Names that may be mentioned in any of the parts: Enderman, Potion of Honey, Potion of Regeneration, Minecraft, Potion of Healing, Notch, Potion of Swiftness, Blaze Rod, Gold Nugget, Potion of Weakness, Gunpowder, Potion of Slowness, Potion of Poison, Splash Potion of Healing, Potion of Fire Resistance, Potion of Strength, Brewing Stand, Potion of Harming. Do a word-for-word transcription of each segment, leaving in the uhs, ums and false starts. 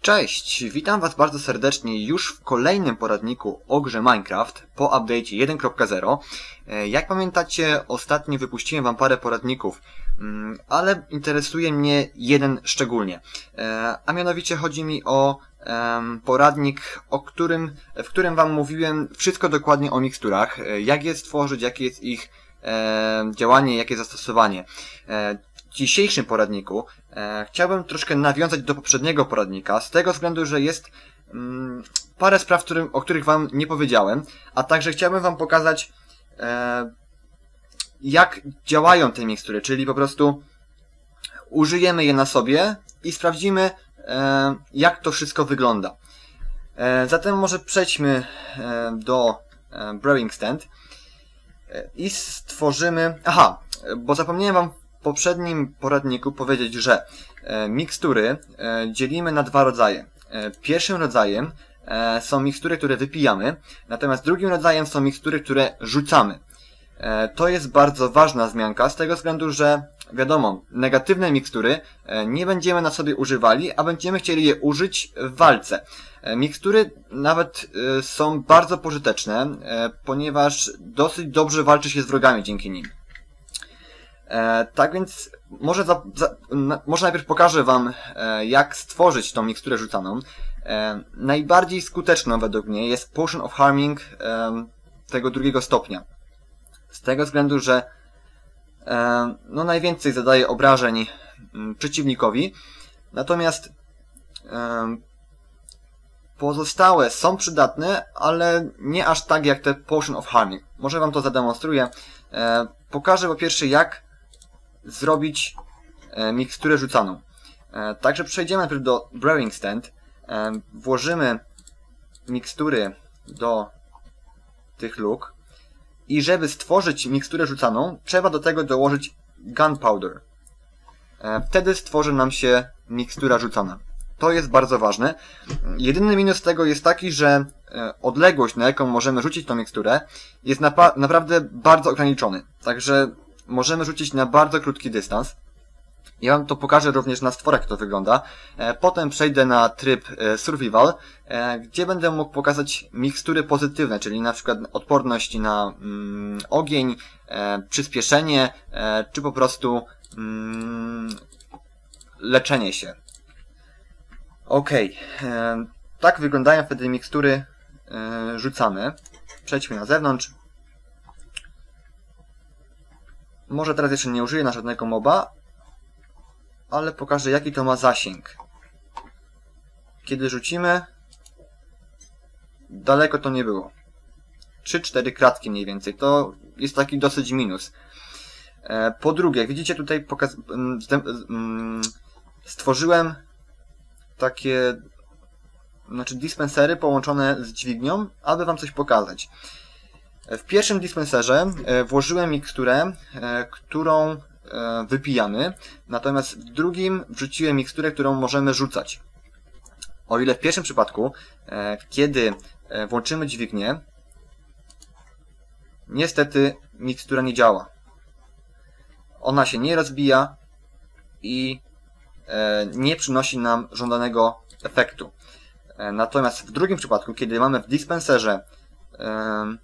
Cześć, witam was bardzo serdecznie już w kolejnym poradniku o grze Minecraft po update'cie jeden kropka zero. Jak pamiętacie, ostatnio wypuściłem wam parę poradników, ale interesuje mnie jeden szczególnie. A mianowicie chodzi mi o poradnik, o którym, w którym wam mówiłem wszystko dokładnie o miksturach, jak je stworzyć, jakie jest ich działanie, jakie zastosowanie. W dzisiejszym poradniku e, chciałbym troszkę nawiązać do poprzedniego poradnika, z tego względu, że jest mm, parę spraw, którym, o których wam nie powiedziałem, a także chciałbym wam pokazać, e, jak działają te mikstury, czyli po prostu użyjemy je na sobie i sprawdzimy, e, jak to wszystko wygląda. E, zatem może przejdźmy e, do e, Brewing Stand e, i stworzymy... Aha, bo zapomniałem wam w poprzednim poradniku powiedzieć, że e, mikstury e, dzielimy na dwa rodzaje. E, pierwszym rodzajem e, są mikstury, które wypijamy, natomiast drugim rodzajem są mikstury, które rzucamy. E, to jest bardzo ważna zmianka z tego względu, że wiadomo, negatywne mikstury e, nie będziemy na sobie używali, a będziemy chcieli je użyć w walce. E, mikstury nawet e, są bardzo pożyteczne, e, ponieważ dosyć dobrze walczy się z wrogami dzięki nim. E, tak więc może, za, za, na, może najpierw pokażę wam, e, jak stworzyć tą miksturę rzucaną. E, najbardziej skuteczną według mnie jest Potion of Harming e, tego drugiego stopnia. Z tego względu, że e, no, najwięcej zadaje obrażeń m, przeciwnikowi. Natomiast e, pozostałe są przydatne, ale nie aż tak jak te Potion of Honey. Może wam to zademonstruję. E, pokażę po pierwsze, jak zrobić e, miksturę rzucaną. E, także przejdziemy najpierw do Brewing Stand. E, włożymy mikstury do tych luk. I żeby stworzyć miksturę rzucaną, trzeba do tego dołożyć Gunpowder. E, wtedy stworzy nam się mikstura rzucana. To jest bardzo ważne. Jedyny minus tego jest taki, że odległość, na jaką możemy rzucić tą miksturę, jest naprawdę bardzo ograniczony. Także możemy rzucić na bardzo krótki dystans. Ja wam to pokażę również na stworach, jak to wygląda. Potem przejdę na tryb survival, gdzie będę mógł pokazać mikstury pozytywne, czyli na przykład odporność na mm, ogień, e, przyspieszenie, e, czy po prostu mm, leczenie się. Okej, okay. Tak wyglądają wtedy mikstury e, rzucane. Przejdźmy na zewnątrz. Może teraz jeszcze nie użyję na żadnego moba, ale pokażę, jaki to ma zasięg. Kiedy rzucimy, daleko to nie było. trzy cztery kratki mniej więcej. To jest taki dosyć minus. E, po drugie, jak widzicie tutaj pokaz... stworzyłem takie, znaczy dispensery połączone z dźwignią, aby wam coś pokazać. W pierwszym dispenserze włożyłem miksturę, którą wypijamy, natomiast w drugim wrzuciłem miksturę, którą możemy rzucać. O ile w pierwszym przypadku, kiedy włączymy dźwignię, niestety mikstura nie działa. Ona się nie rozbija i nie przynosi nam żądanego efektu. Natomiast w drugim przypadku, kiedy mamy w dispenserze e,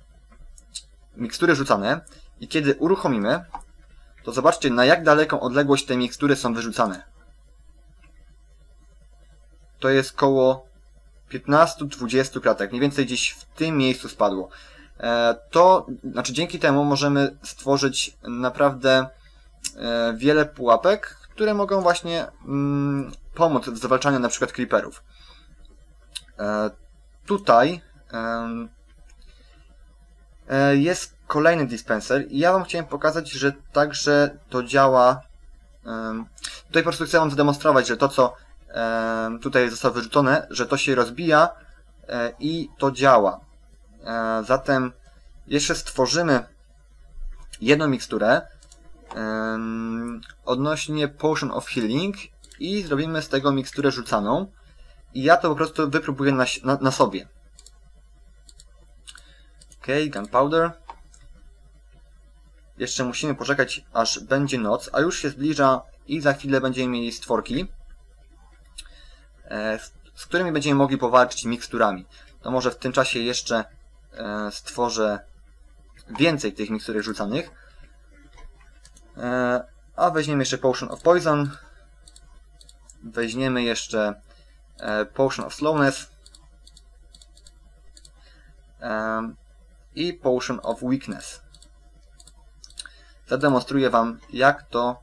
mikstury rzucane i kiedy uruchomimy, to zobaczcie, na jak daleką odległość te mikstury są wyrzucane. To jest koło piętnaście dwadzieścia kratek. Mniej więcej gdzieś w tym miejscu spadło. E, to znaczy dzięki temu możemy stworzyć naprawdę e, wiele pułapek, które mogą właśnie mm, pomóc w zwalczaniu na przykład creeperów. E, tutaj e, jest kolejny dispenser i ja wam chciałem pokazać, że także to działa. E, tutaj po prostu chcę wam zademonstrować, że to, co e, tutaj zostało wyrzucone, że to się rozbija e, i to działa. E, zatem jeszcze stworzymy jedną miksturę odnośnie Potion of Healing i zrobimy z tego miksturę rzucaną i ja to po prostu wypróbuję na, na, na sobie. Ok, Gunpowder. Jeszcze musimy poczekać, aż będzie noc, a już się zbliża i za chwilę będziemy mieli stworki. z którymi będziemy mogli powalczyć miksturami. To może w tym czasie jeszcze e, stworzę więcej tych miksturek rzucanych. E, a weźmiemy jeszcze Potion of Poison. Weźmiemy jeszcze e, Potion of Slowness. E, I Potion of Weakness. Zademonstruję Wam, jak to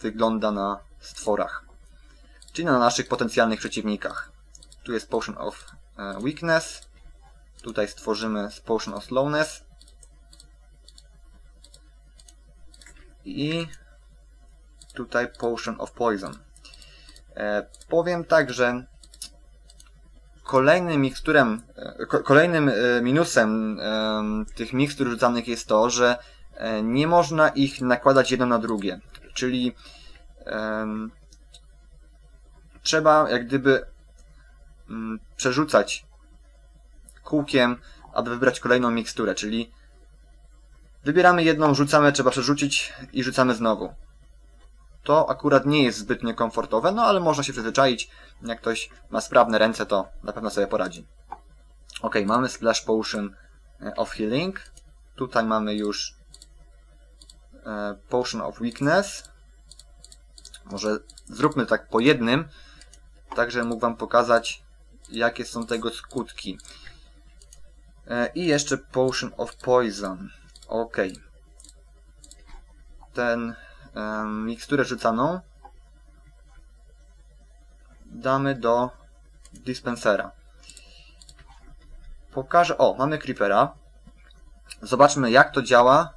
wygląda na stworach, czyli na naszych potencjalnych przeciwnikach. Tu jest Potion of Weakness. Tutaj stworzymy z Potion of Slowness. I tutaj Potion of Poison. E, powiem tak, że kolejnym miksturem, ko kolejnym e, minusem e, tych mikstur rzucanych jest to, że e, nie można ich nakładać jedno na drugie. Czyli e, trzeba jak gdyby m, przerzucać kółkiem, aby wybrać kolejną miksturę. Czyli wybieramy jedną, rzucamy, trzeba przerzucić i rzucamy znowu. To akurat nie jest zbytnio komfortowe, no ale można się przyzwyczaić. Jak ktoś ma sprawne ręce, to na pewno sobie poradzi. Ok, mamy Splash Potion of Healing. Tutaj mamy już e, Potion of Weakness. Może zróbmy tak po jednym, tak żebym mógł Wam pokazać, jakie są tego skutki. E, I jeszcze Potion of Poison. Ok. Ten... miksturę rzucaną damy do dispensera. Pokażę, o, mamy creepera. Zobaczmy, jak to działa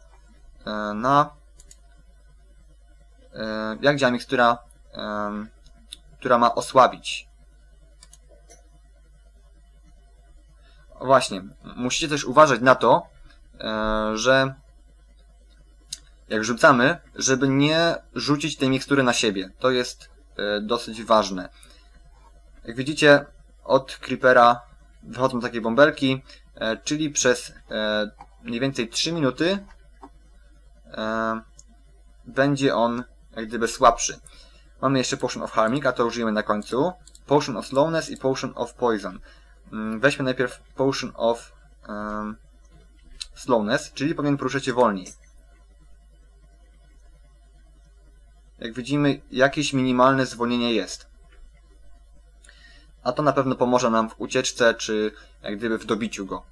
na jak działa mikstura, która ma osłabić. Właśnie, musicie też uważać na to, że jak rzucamy, żeby nie rzucić tej mikstury na siebie. To jest y, dosyć ważne. Jak widzicie, od creepera wychodzą takie bąbelki, y, czyli przez y, mniej więcej trzy minuty y, będzie on jak gdyby słabszy. Mamy jeszcze Potion of Harming, a to użyjemy na końcu. Potion of Slowness i Potion of Poison. Y, weźmy najpierw Potion of y, Slowness, czyli powinien poruszać się wolniej. Jak widzimy, jakieś minimalne zwolnienie jest. A to na pewno pomoże nam w ucieczce, czy jak gdyby w dobiciu go.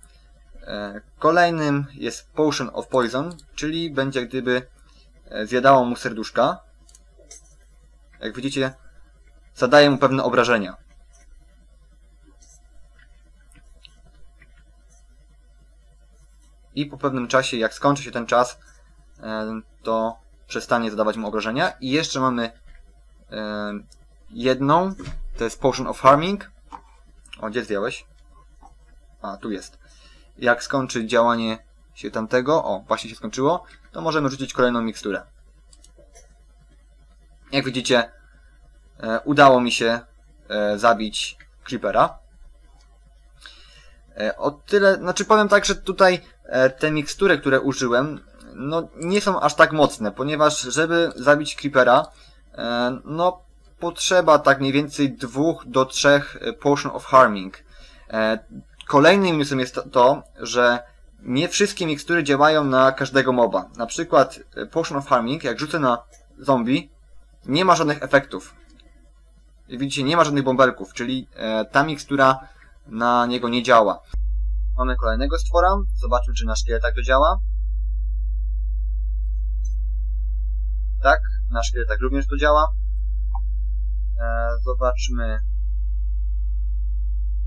Kolejnym jest Potion of Poison, czyli będzie jak gdyby zjadało mu serduszka. Jak widzicie, zadaje mu pewne obrażenia. I po pewnym czasie, jak skończy się ten czas, to przestanie zadawać mu obrażenia. I jeszcze mamy y, jedną, to jest Potion of Harming. O, gdzie zwiałeś? A, tu jest. Jak skończy działanie się tamtego, o, właśnie się skończyło, to możemy rzucić kolejną miksturę. Jak widzicie, y, udało mi się y, zabić creepera. Y, o tyle, znaczy powiem tak, że tutaj y, te mikstury, które użyłem, no nie są aż tak mocne, ponieważ żeby zabić creepera, no potrzeba tak mniej więcej dwóch do trzech Potion of Harming. Kolejnym minusem jest to, że nie wszystkie mikstury działają na każdego moba. Na przykład Potion of Harming, jak rzucę na zombie, nie ma żadnych efektów. Widzicie, nie ma żadnych bąbelków, czyli ta mikstura na niego nie działa. Mamy kolejnego stwora, zobaczmy, czy na szkieletach to działa. Tak, na szkieletach również to działa. Eee, zobaczmy.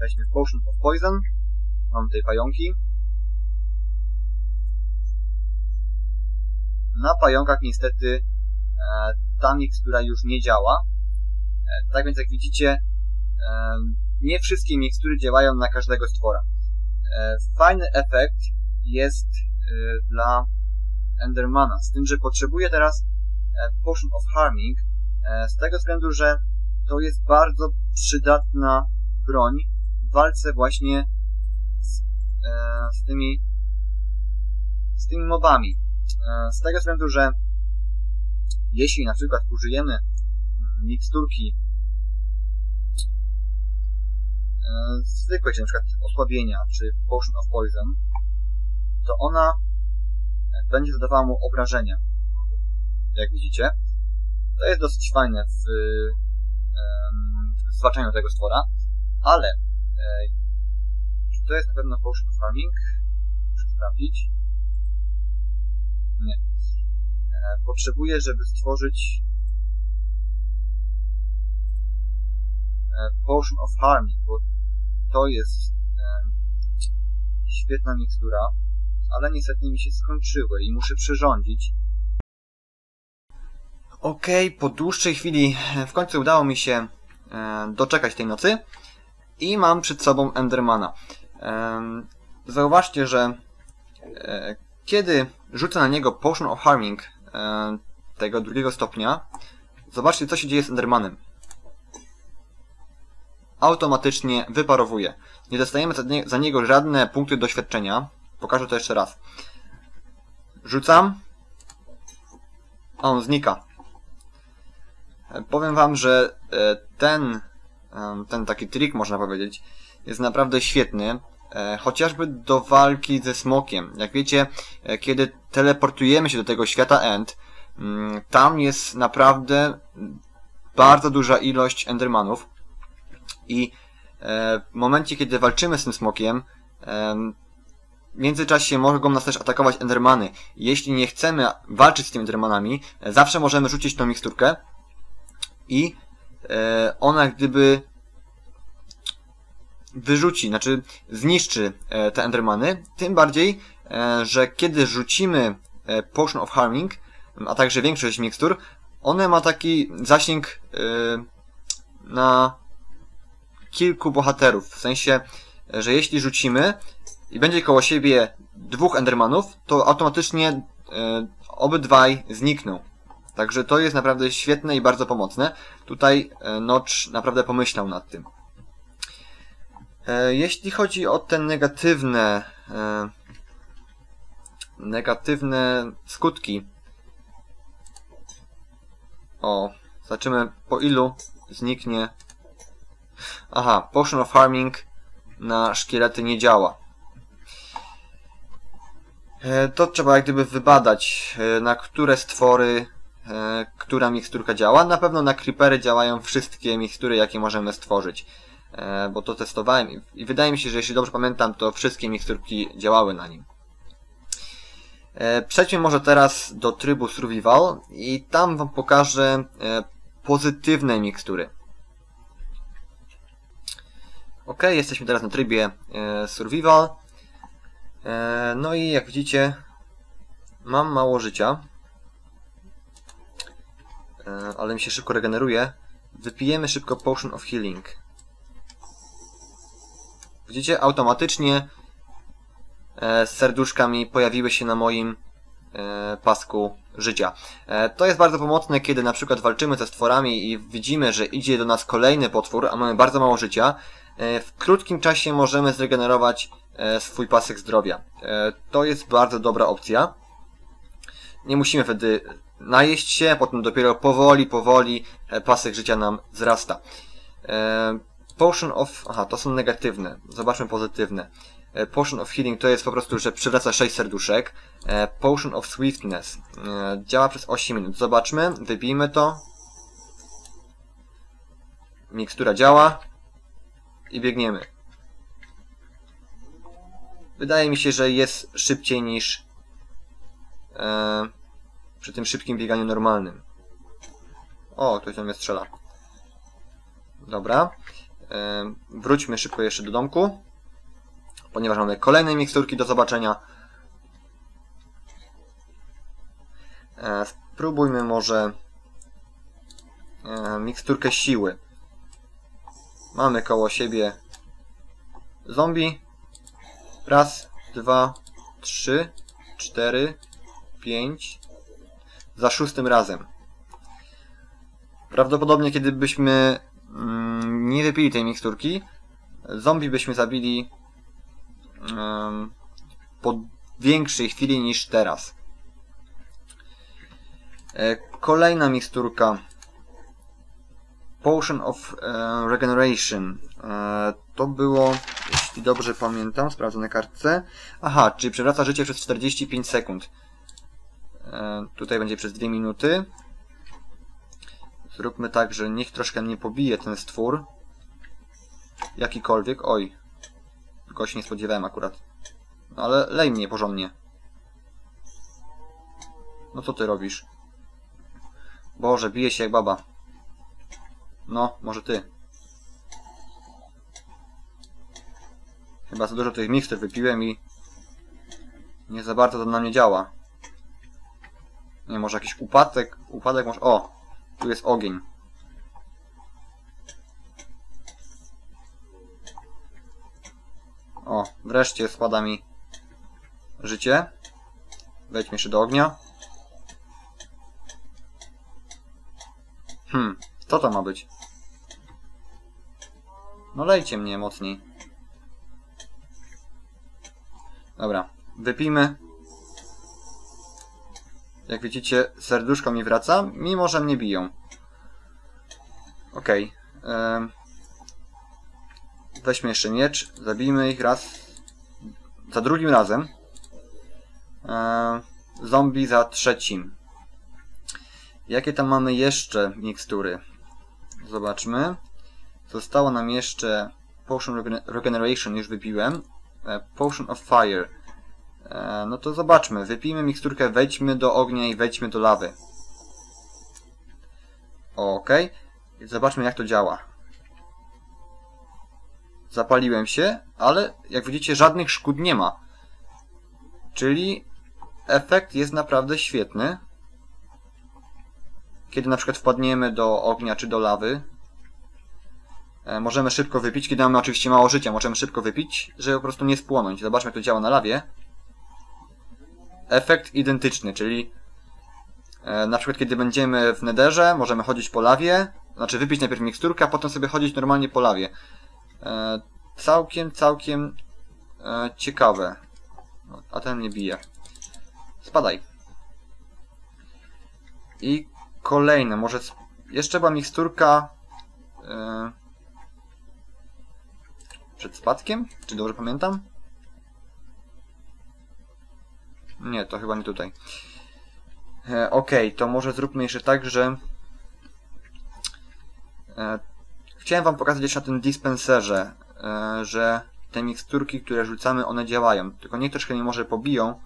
Weźmy Potion of Poison. Mam tutaj pająki. Na pająkach niestety e, ta mikstura już nie działa. E, tak więc jak widzicie, e, nie wszystkie mikstury działają na każdego stwora. E, fajny efekt jest e, dla Endermana, z tym, że potrzebuje teraz Potion of Harming, z tego względu, że to jest bardzo przydatna broń w walce właśnie z, e, z tymi z tymi mobami. E, z tego względu, że jeśli na przykład użyjemy miksturki zwykłe, czyli na przykład osłabienia, czy Potion of Poison, to ona będzie dodawała mu obrażenia. Jak widzicie. To jest dosyć fajne w, w zwalczaniu tego stwora, ale to jest na pewno Potion of Harming. Muszę sprawdzić. Nie. Potrzebuję, żeby stworzyć Potion of Harming, bo to jest świetna mikstura, ale niestety mi się skończyły i muszę przyrządzić. Okej, okay, po dłuższej chwili w końcu udało mi się doczekać tej nocy i mam przed sobą Endermana. Zauważcie, że kiedy rzucę na niego Potion of Harming tego drugiego stopnia, zobaczcie, co się dzieje z Endermanem. Automatycznie wyparowuje. Nie dostajemy za niego żadne punkty doświadczenia. Pokażę to jeszcze raz. Rzucam, a on znika. Powiem wam, że ten, ten taki trik, można powiedzieć, jest naprawdę świetny, chociażby do walki ze smokiem. Jak wiecie, kiedy teleportujemy się do tego świata End, tam jest naprawdę bardzo duża ilość endermanów i w momencie, kiedy walczymy z tym smokiem, w międzyczasie mogą nas też atakować endermany. Jeśli nie chcemy walczyć z tymi endermanami, zawsze możemy rzucić tą miksturkę i ona gdyby wyrzuci, znaczy zniszczy te endermany, tym bardziej, że kiedy rzucimy Potion of Harming, a także większość mikstur, one ma taki zasięg na kilku bohaterów, w sensie, że jeśli rzucimy i będzie koło siebie dwóch endermanów, to automatycznie obydwaj znikną. Także to jest naprawdę świetne i bardzo pomocne. Tutaj Notch naprawdę pomyślał nad tym. Jeśli chodzi o te negatywne negatywne skutki, o, zobaczymy po ilu zniknie. Aha, Potion of Harming na szkielety nie działa. To trzeba jak gdyby wybadać, na które stwory która miksturka działa. Na pewno na creepery działają wszystkie mikstury, jakie możemy stworzyć, bo to testowałem i wydaje mi się, że jeśli dobrze pamiętam, to wszystkie miksturki działały na nim. Przejdźmy może teraz do trybu survival i tam wam pokażę pozytywne mikstury. Ok, jesteśmy teraz na trybie survival. No i jak widzicie, mam mało życia, ale mi się szybko regeneruje. Wypijemy szybko Potion of Healing. Widzicie, automatycznie serduszkami pojawiły się na moim pasku życia. To jest bardzo pomocne, kiedy na przykład walczymy ze stworami i widzimy, że idzie do nas kolejny potwór, a mamy bardzo mało życia. W krótkim czasie możemy zregenerować swój pasek zdrowia. To jest bardzo dobra opcja. Nie musimy wtedy najeść się, potem dopiero powoli, powoli pasek życia nam wzrasta. Potion of... Aha, to są negatywne. Zobaczmy pozytywne. Potion of Healing to jest po prostu, że przywraca sześć serduszek. Potion of Swiftness działa przez osiem minut. Zobaczmy, wybijmy to. Mikstura działa. I biegniemy. Wydaje mi się, że jest szybciej niż e, przy tym szybkim bieganiu normalnym. O, ktoś do mnie strzela. Dobra. E, wróćmy szybko jeszcze do domku, ponieważ mamy kolejne miksturki do zobaczenia. E, spróbujmy może e, miksturkę siły. Mamy koło siebie zombie. Raz, dwa, trzy, cztery, pięć. Za szóstym razem. Prawdopodobnie, kiedy byśmy mm, nie wypili tej miksturki, zombie byśmy zabili mm, po większej chwili niż teraz. E, kolejna miksturka. Potion of e, Regeneration. E, to było, jeśli dobrze pamiętam, sprawdzę na kartce. Aha, czyli przywraca życie przez czterdzieści pięć sekund. E, tutaj będzie przez dwie minuty. Zróbmy tak, że niech troszkę mnie pobije ten stwór. Jakikolwiek. Oj. Go się nie spodziewałem akurat. No ale lej mnie porządnie. No co ty robisz? Boże, bije się jak baba. No, może ty. Chyba za dużo tych mikstur wypiłem i nie za bardzo to na mnie działa. Nie, może jakiś upadek? Upadek może... O! Tu jest ogień. O, wreszcie spada mi życie. Wejdźmy jeszcze do ognia. Hmm, co to ma być? No lejcie mnie mocniej. Dobra, wypijmy. Jak widzicie, serduszko mi wraca, mimo że mnie biją. Okej. Okay. Weźmy jeszcze miecz, zabijmy ich raz. Za drugim razem. Zombie za trzecim. Jakie tam mamy jeszcze mikstury? Zobaczmy. Zostało nam jeszcze Potion of Regeneration, już wypiłem. Potion of Fire. No to zobaczmy. Wypijmy miksturkę, wejdźmy do ognia i wejdźmy do lawy. Ok. Zobaczmy, jak to działa. Zapaliłem się, ale jak widzicie, żadnych szkód nie ma. Czyli efekt jest naprawdę świetny. Kiedy na przykład wpadniemy do ognia czy do lawy, możemy szybko wypić, kiedy mamy oczywiście mało życia, możemy szybko wypić, żeby po prostu nie spłonąć. Zobaczmy, jak to działa na lawie. Efekt identyczny, czyli e, na przykład kiedy będziemy w nederze, możemy chodzić po lawie, znaczy wypić najpierw miksturkę, a potem sobie chodzić normalnie po lawie. E, całkiem, całkiem e, ciekawe. A ten mnie bije. Spadaj. I kolejne, może jeszcze była miksturka e, przed spadkiem, czy dobrze pamiętam? Nie, to chyba nie tutaj. E, Okej, okay, to może zróbmy jeszcze tak, że... E, chciałem wam pokazać jeszcze na tym dispenserze, e, że te miksturki, które rzucamy, one działają. Tylko niech troszkę mnie może pobiją,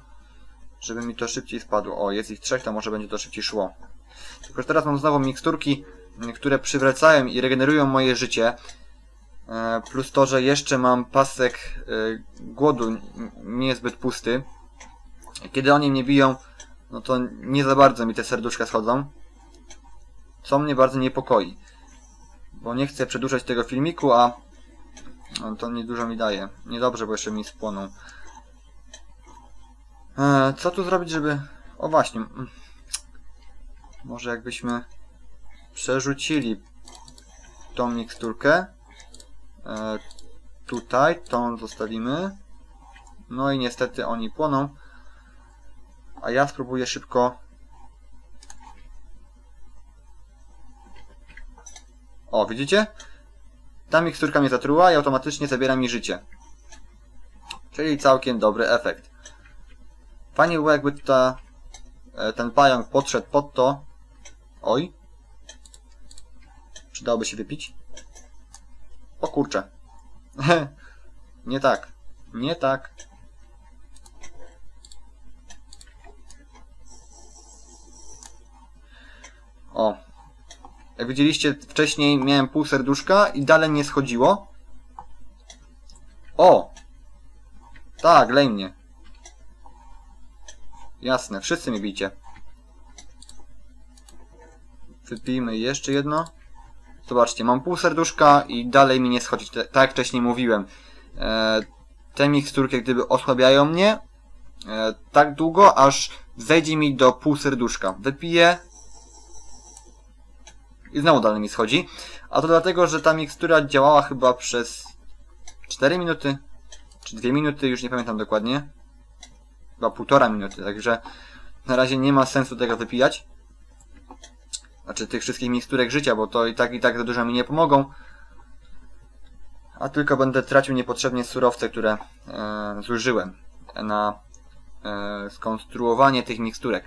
żeby mi to szybciej spadło. O, jest ich trzech, to może będzie to szybciej szło. Tylko że teraz mam znowu miksturki, które przywracają i regenerują moje życie. E, plus to, że jeszcze mam pasek e, głodu niezbyt pusty. Kiedy oni mnie biją, no to nie za bardzo mi te serduszka schodzą, co mnie bardzo niepokoi, bo nie chcę przedłużać tego filmiku, a no to niedużo mi daje. Niedobrze, bo jeszcze mi spłoną. Eee, co tu zrobić, żeby... O właśnie, może jakbyśmy przerzucili tą miksturkę, eee, tutaj, tą zostawimy, no i niestety oni płoną. A ja spróbuję szybko... O, widzicie? Ta miksturka mnie zatruła i automatycznie zabiera mi życie. Czyli całkiem dobry efekt. Fajnie było, jakby ta, ten pająk podszedł pod to... Oj. Przydałoby się wypić. O kurczę. Nie tak. Nie tak. O, jak widzieliście, wcześniej miałem pół serduszka i dalej nie schodziło. O! Tak, lej mnie. Jasne, wszyscy mnie bijcie. Wypijmy jeszcze jedno. Zobaczcie, mam pół serduszka i dalej mi nie schodzi, tak jak wcześniej mówiłem. E, te miksturki, gdyby osłabiają mnie, e, tak długo, aż zejdzie mi do pół serduszka. Wypiję. I znowu dalej mi schodzi. A to dlatego, że ta mikstura działała chyba przez cztery minuty, czy dwie minuty, już nie pamiętam dokładnie. Chyba półtora minuty, także na razie nie ma sensu tego wypijać. Znaczy tych wszystkich miksturek życia, bo to i tak i tak za dużo mi nie pomogą. a tylko będę tracił niepotrzebnie surowce, które e, zużyłem na e, skonstruowanie tych miksturek.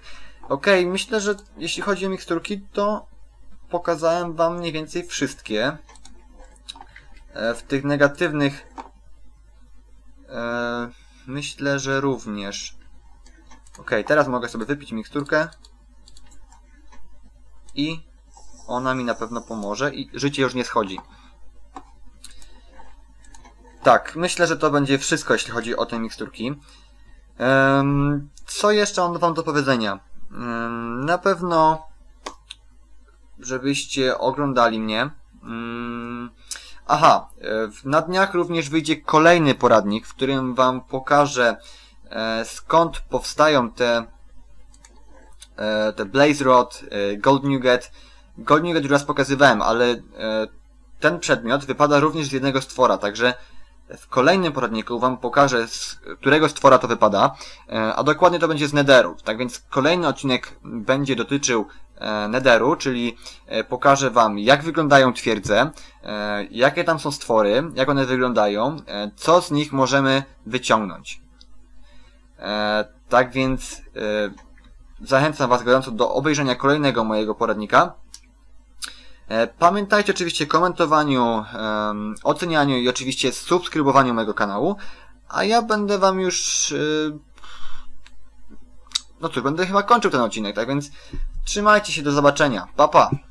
Ok, myślę, że jeśli chodzi o miksturki, to pokazałem wam mniej więcej wszystkie. E, w tych negatywnych e, myślę, że również. Ok, teraz mogę sobie wypić miksturkę i ona mi na pewno pomoże i życie już nie schodzi. Tak, myślę, że to będzie wszystko, jeśli chodzi o te miksturki. Um, co jeszcze mam wam do powiedzenia? Um, na pewno, żebyście oglądali mnie. Um, aha, na dniach również wyjdzie kolejny poradnik, w którym wam pokażę, e, skąd powstają te, e, te Blaze Rod, e, Gold Nugget. Gold Nugget już raz pokazywałem, ale e, ten przedmiot wypada również z jednego stwora, także w kolejnym poradniku wam pokażę, z którego stwora to wypada, a dokładnie to będzie z netheru. Tak więc kolejny odcinek będzie dotyczył netheru, czyli pokażę wam, jak wyglądają twierdze, jakie tam są stwory, jak one wyglądają, co z nich możemy wyciągnąć. Tak więc zachęcam was gorąco do obejrzenia kolejnego mojego poradnika. Pamiętajcie oczywiście o komentowaniu, um, ocenianiu i oczywiście subskrybowaniu mojego kanału, a ja będę wam już... Yy, no cóż, będę chyba kończył ten odcinek, tak więc trzymajcie się, do zobaczenia, pa pa!